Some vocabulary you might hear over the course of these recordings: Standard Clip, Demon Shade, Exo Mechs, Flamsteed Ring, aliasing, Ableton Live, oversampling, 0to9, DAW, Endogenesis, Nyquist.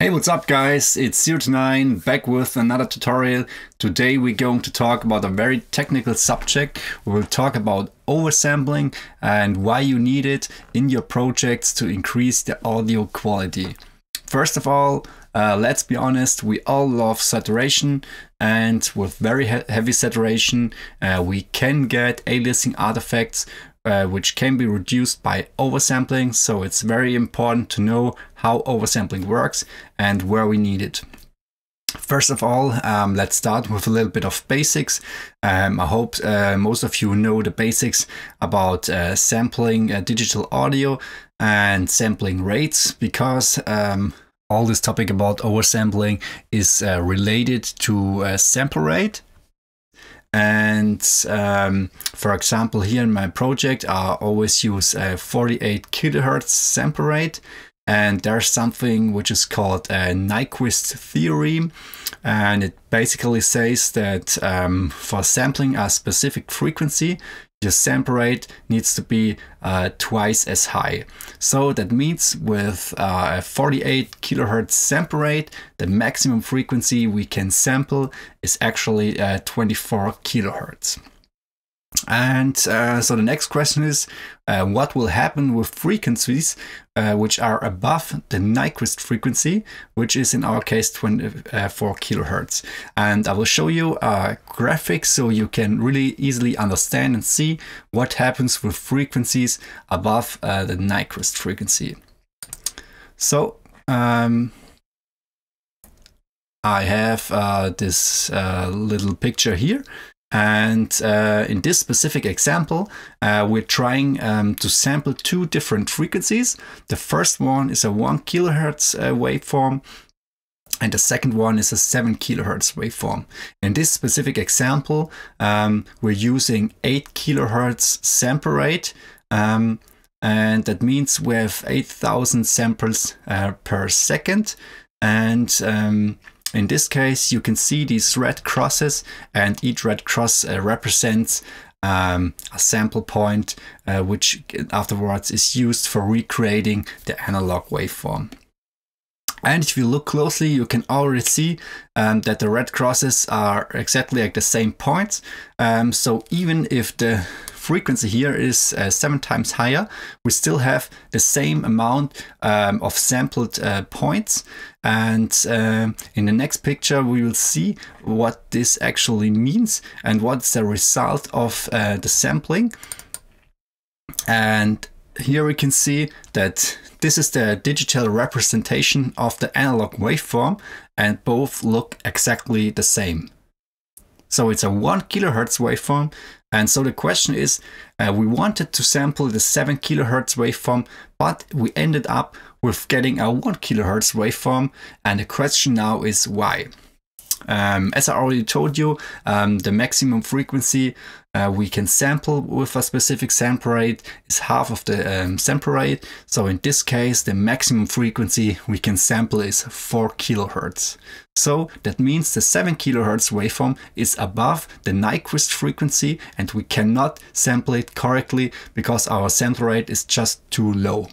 Hey, what's up guys, it's 0to9 back with another tutorial. Today we're going to talk about a very technical subject. We will talk about oversampling and why you need it in your projects to increase the audio quality. First of all, let's be honest, we all love saturation, and with very heavy saturation we can get aliasing artifacts which can be reduced by oversampling, so it's very important to know how oversampling works and where we need it. First of all, let's start with a little bit of basics. I hope most of you know the basics about sampling digital audio and sampling rates, because all this topic about oversampling is related to sample rate. And for example, here in my project I always use a 48 kilohertz sample rate, and there's something which is called a Nyquist theorem, and it basically says that for sampling a specific frequency, your sample rate needs to be twice as high. So that means with a 48 kilohertz sample rate, the maximum frequency we can sample is actually 24 kilohertz. And so the next question is, what will happen with frequencies which are above the Nyquist frequency, which is in our case 24 kilohertz? And I will show you graphics so you can really easily understand and see what happens with frequencies above the Nyquist frequency. So I have this little picture here. And in this specific example, we're trying to sample two different frequencies. The first one is a 1 kilohertz waveform, and the second one is a 7 kilohertz waveform. In this specific example, we're using 8 kilohertz sample rate, and that means we have 8,000 samples per second. And in this case, you can see these red crosses, and each red cross represents a sample point, which afterwards is used for recreating the analog waveform. And if you look closely, you can already see that the red crosses are exactly at the same points. So even if the frequency here is 7 times higher, we still have the same amount of sampled points. And in the next picture we will see what this actually means and what's the result of the sampling. And here we can see that this is the digital representation of the analog waveform, and both look exactly the same. So it's a 1 kilohertz waveform. And so the question is, we wanted to sample the 7 kilohertz waveform, but we ended up with getting a 1 kilohertz waveform. And the question now is why? As I already told you, the maximum frequency we can sample with a specific sample rate is half of the sample rate. So in this case, the maximum frequency we can sample is 4 kilohertz. So that means the 7 kilohertz waveform is above the Nyquist frequency, and we cannot sample it correctly because our sample rate is just too low.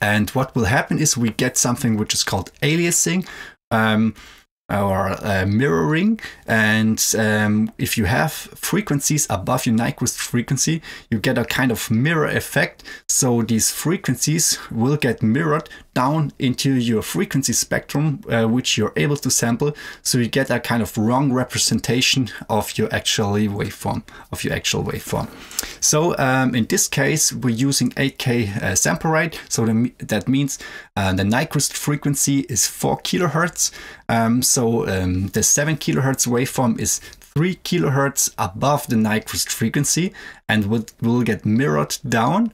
And what will happen is we get something which is called aliasing, or mirroring. And if you have frequencies above your Nyquist frequency, you get a kind of mirror effect. So these frequencies will get mirrored down into your frequency spectrum, which you're able to sample. So you get a kind of wrong representation of your actual waveform. So in this case, we're using 8K sample rate. So that means the Nyquist frequency is 4 kilohertz. So the 7 kilohertz waveform is 3 kilohertz above the Nyquist frequency, and will get mirrored down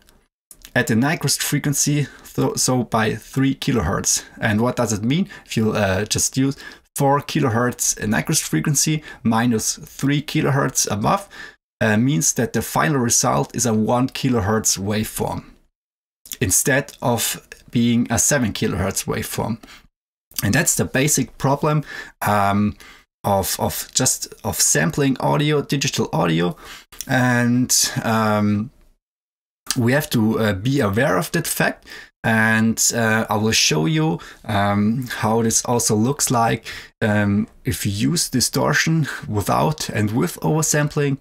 at the Nyquist frequency, so by 3 kilohertz. And what does it mean? If you just use 4 kilohertz Nyquist frequency minus 3 kilohertz above, means that the final result is a 1 kilohertz waveform instead of being a 7 kilohertz waveform. And that's the basic problem of sampling audio, digital audio. And we have to be aware of that fact, And I will show you how this also looks like if you use distortion without and with oversampling.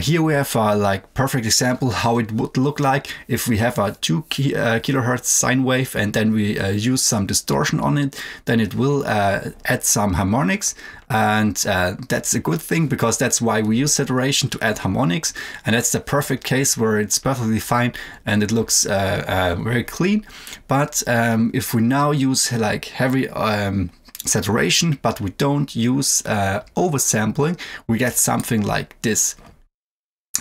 Here we have a perfect example how it would look like if we have a 2 kilohertz sine wave and then we use some distortion on it. Then it will add some harmonics, and that's a good thing, because that's why we use saturation, to add harmonics. And that's the perfect case where it's perfectly fine and it looks very clean. But if we now use heavy saturation, but we don't use oversampling, we get something like this.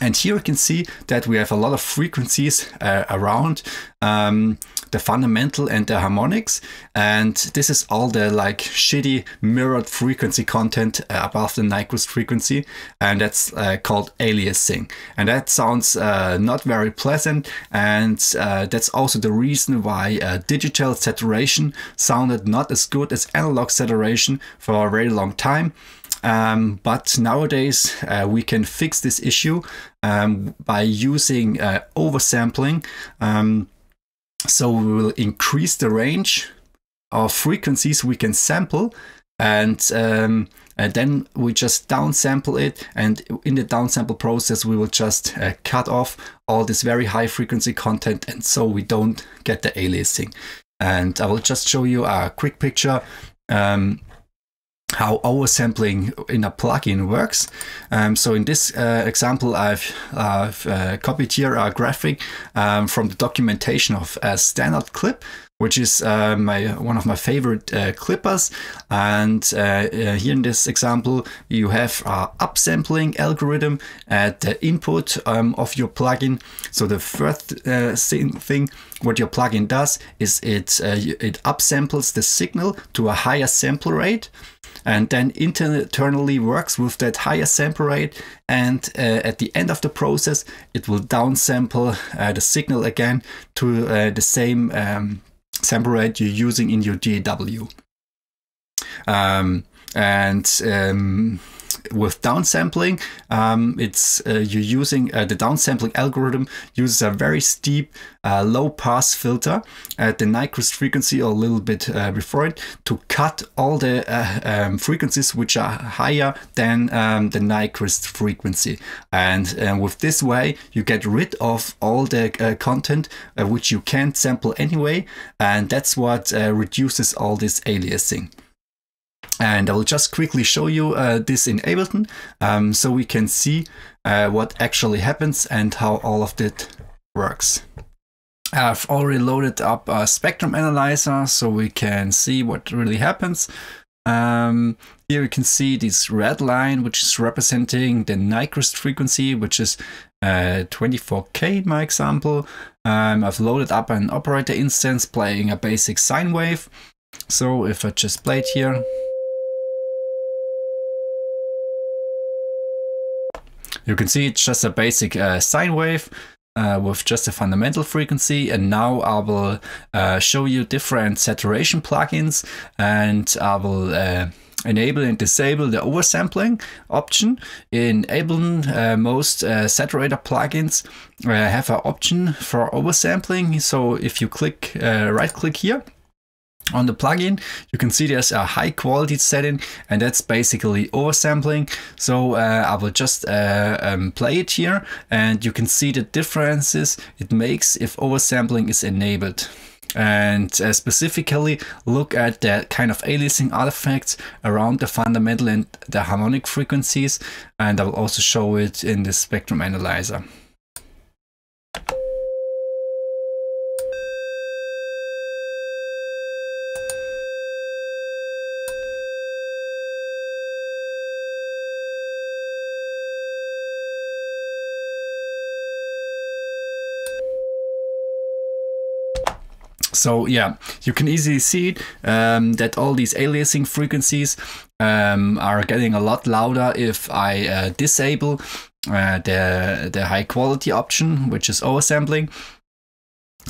And here you can see that we have a lot of frequencies around the fundamental and the harmonics. And this is all the shitty mirrored frequency content above the Nyquist frequency. And that's called aliasing. And that sounds not very pleasant. And that's also the reason why digital saturation sounded not as good as analog saturation for a very long time. But nowadays we can fix this issue by using oversampling. So we will increase the range of frequencies we can sample, and then we just downsample it, and in the downsample process we will just cut off all this very high frequency content, and so we don't get the aliasing. And I will just show you a quick picture how oversampling in a plugin works. So in this example, I've copied here a graphic from the documentation of Standard Clip, which is one of my favorite clippers. And here in this example, you have an upsampling algorithm at the input of your plugin. So the first thing what your plugin does is it upsamples the signal to a higher sample rate, and then internally works with that higher sample rate, and at the end of the process it will downsample the signal again to the same sample rate you're using in your DAW. With downsampling, you're using the downsampling algorithm uses a very steep low-pass filter at the Nyquist frequency, or a little bit before it, to cut all the frequencies which are higher than the Nyquist frequency. And with this way, you get rid of all the content which you can't sample anyway, and that's what reduces all this aliasing. And I will just quickly show you this in Ableton, so we can see what actually happens and how all of it works. I've already loaded up a spectrum analyzer so we can see what really happens. Here you can see this red line, which is representing the Nyquist frequency, which is 24K in my example. I've loaded up an operator instance playing a basic sine wave. So if I just play it here, you can see it's just a basic sine wave with just a fundamental frequency. And now I will show you different saturation plugins, and I will enable and disable the oversampling option. In Ableton, most saturator plugins have an option for oversampling. So if you click right-click here on the plugin, you can see there's a high quality setting, and that's basically oversampling. So I will just play it here, and you can see the differences it makes if oversampling is enabled. And specifically look at the kind of aliasing artifacts around the fundamental and the harmonic frequencies, and I will also show it in the spectrum analyzer. So yeah, you can easily see it, that all these aliasing frequencies are getting a lot louder if I disable the high quality option, which is oversampling.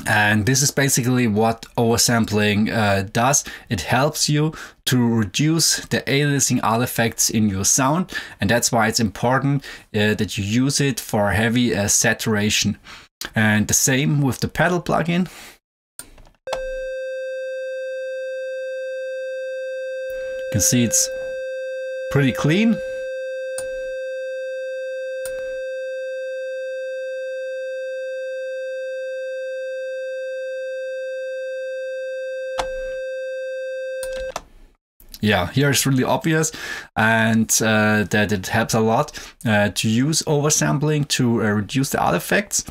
And this is basically what oversampling does. It helps you to reduce the aliasing artifacts in your sound, and that's why it's important that you use it for heavy saturation. And the same with the pedal plugin. You can see it's pretty clean. Yeah, here it's really obvious, and that it helps a lot to use oversampling to reduce the artifacts.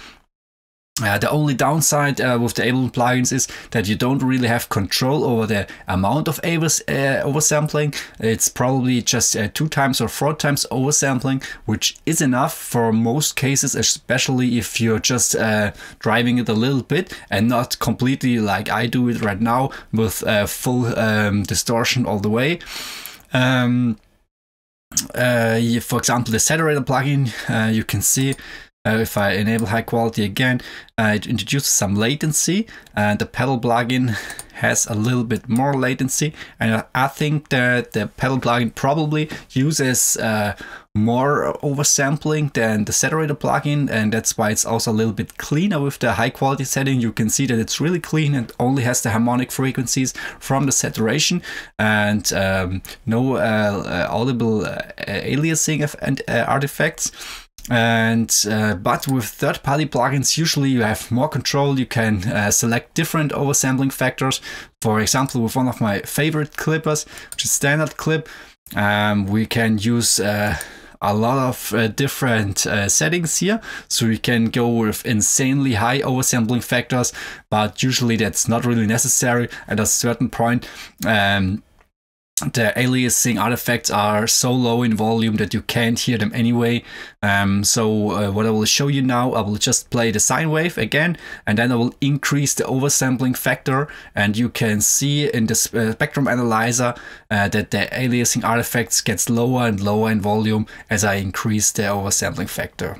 The only downside with the Ableton plugins is that you don't really have control over the amount of oversampling. It's probably just 2 times or 4 times oversampling, which is enough for most cases, especially if you're just driving it a little bit and not completely like I do it right now with full distortion all the way. For example, the Saturator plugin, you can see if I enable high quality again, it introduces some latency, and the pedal plugin has a little bit more latency. And I think that the pedal plugin probably uses more oversampling than the Saturator plugin, and that's why it's also a little bit cleaner with the high quality setting. You can see that it's really clean and only has the harmonic frequencies from the saturation, and no audible aliasing of artifacts. And but with third-party plugins, usually you have more control. You can select different oversampling factors. For example, with one of my favorite clippers, which is Standard Clip, we can use a lot of different settings here. So we can go with insanely high oversampling factors, but usually that's not really necessary at a certain point. The aliasing artifacts are so low in volume that you can't hear them anyway. So what I will show you now, I will just play the sine wave again, and then I will increase the oversampling factor, and you can see in the spectrum analyzer that the aliasing artifacts gets lower and lower in volume as I increase the oversampling factor.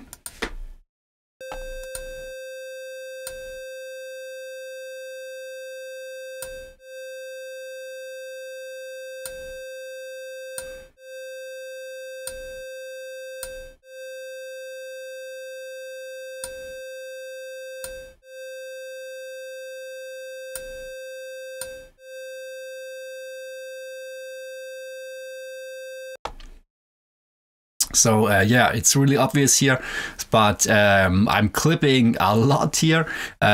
So yeah, it's really obvious here, but I'm clipping a lot here,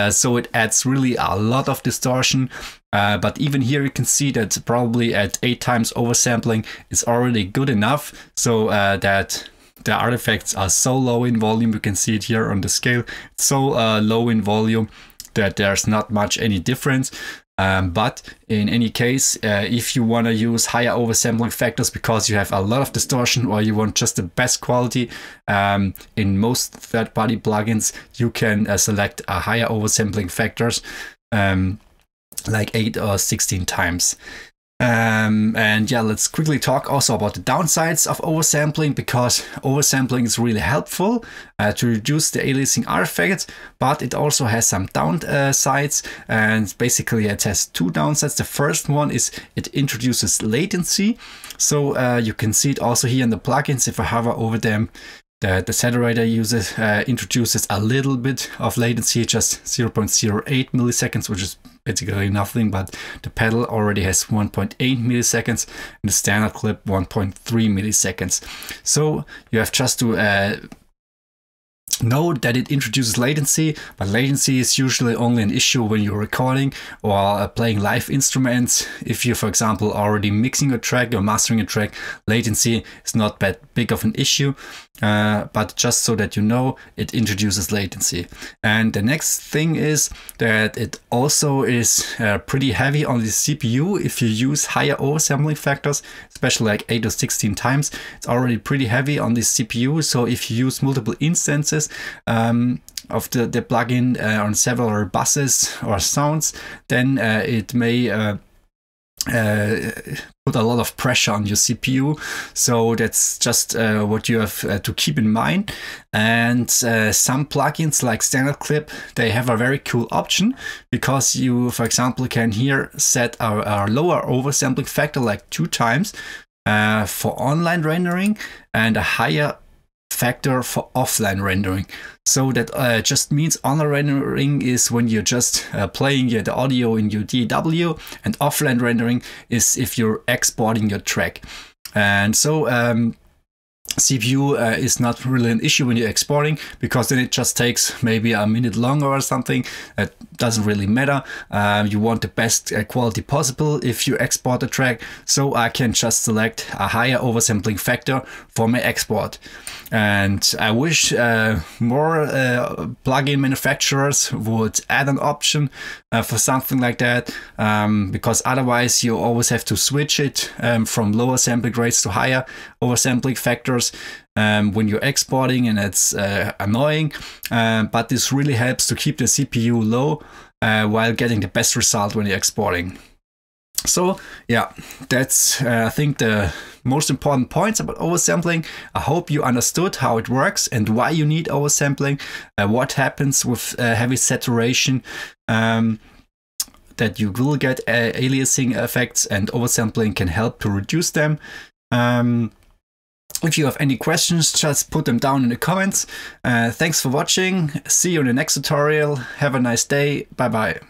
so it adds really a lot of distortion. But even here you can see that probably at 8 times oversampling is already good enough, so that the artifacts are so low in volume. You can see it here on the scale, it's so low in volume that there's not much any difference. But in any case, if you want to use higher oversampling factors because you have a lot of distortion or you want just the best quality, in most third-party plugins, you can select a higher oversampling factors, like 8 or 16 times. And yeah, let's quickly talk also about the downsides of oversampling, because oversampling is really helpful to reduce the aliasing artifacts, but it also has some downsides, and basically it has 2 downsides. The first one is it introduces latency. So you can see it also here in the plugins. If I hover over them, the Saturator uses introduces a little bit of latency, just 0.08 milliseconds, which is basically nothing, but the pedal already has 1.8 milliseconds and the Standard Clip 1.3 milliseconds. So you have just to know that it introduces latency, but latency is usually only an issue when you're recording or playing live instruments. If you're, for example, already mixing a track or mastering a track, latency is not that big of an issue, but just so that you know, it introduces latency. And the next thing is that it also is pretty heavy on the CPU. If you use higher oversampling factors, especially like 8 or 16 times, it's already pretty heavy on the CPU. So if you use multiple instances of the plugin on several buses or sounds, then it may put a lot of pressure on your CPU. So that's just what you have to keep in mind. And some plugins like Standard Clip, they have a very cool option, because you, for example, can here set our lower oversampling factor like 2 times for online rendering, and a higher factor for offline rendering. So that just means online rendering is when you're just playing the audio in your DAW, and offline rendering is if you're exporting your track. And so CPU is not really an issue when you're exporting, because then it just takes maybe a minute longer or something. It doesn't really matter. You want the best quality possible if you export a track. So I can just select a higher oversampling factor for my export. And I wish more plugin manufacturers would add an option for something like that, because otherwise you always have to switch it from lower sample grades to higher oversampling factors when you're exporting, and it's annoying, but this really helps to keep the CPU low while getting the best result when you're exporting. So yeah, that's I think the most important points about oversampling. I hope you understood how it works and why you need oversampling, what happens with heavy saturation, that you will get aliasing effects, and oversampling can help to reduce them. If you have any questions, just put them down in the comments. Thanks for watching. See you in the next tutorial. Have a nice day. Bye bye.